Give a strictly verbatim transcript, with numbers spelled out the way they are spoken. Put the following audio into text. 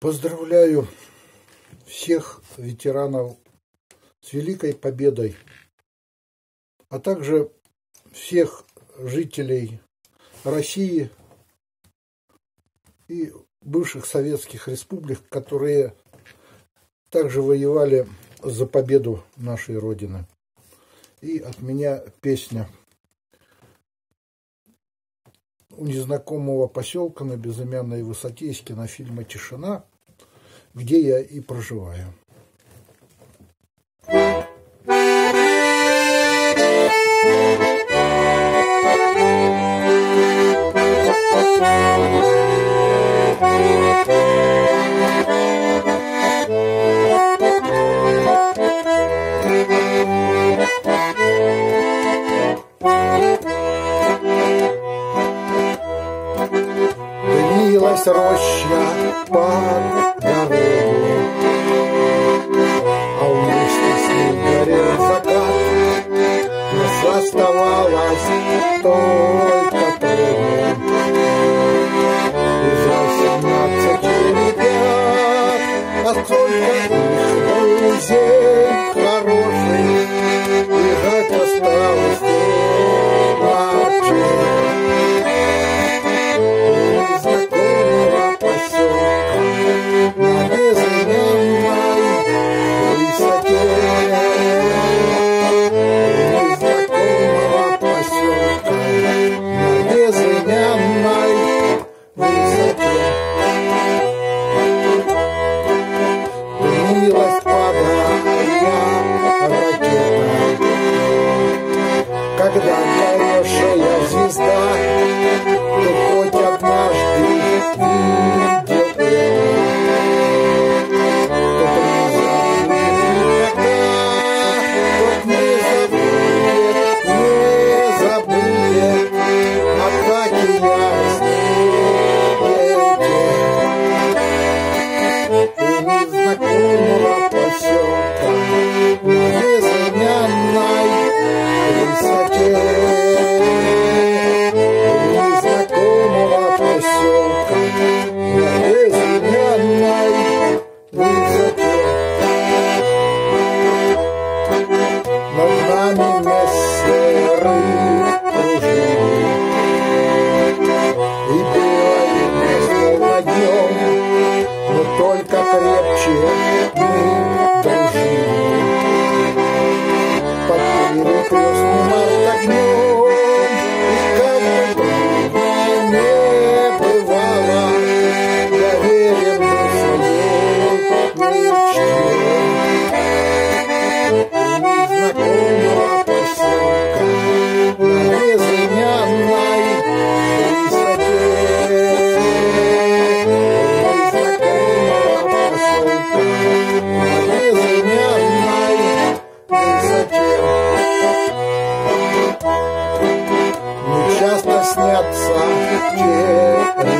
Поздравляю всех ветеранов с Великой Победой, а также всех жителей России и бывших советских республик, которые также воевали за победу нашей Родины. И от меня песня у незнакомого поселка на безымянной высоте из кинофильма «Тишина», где я и проживаю. Дымилась роща под дорогу, а у мышки с ним горел закат. Но оставалось только трудно и за семнадцать ребят. А сколько их друзей хороших, бежать осталось снятся те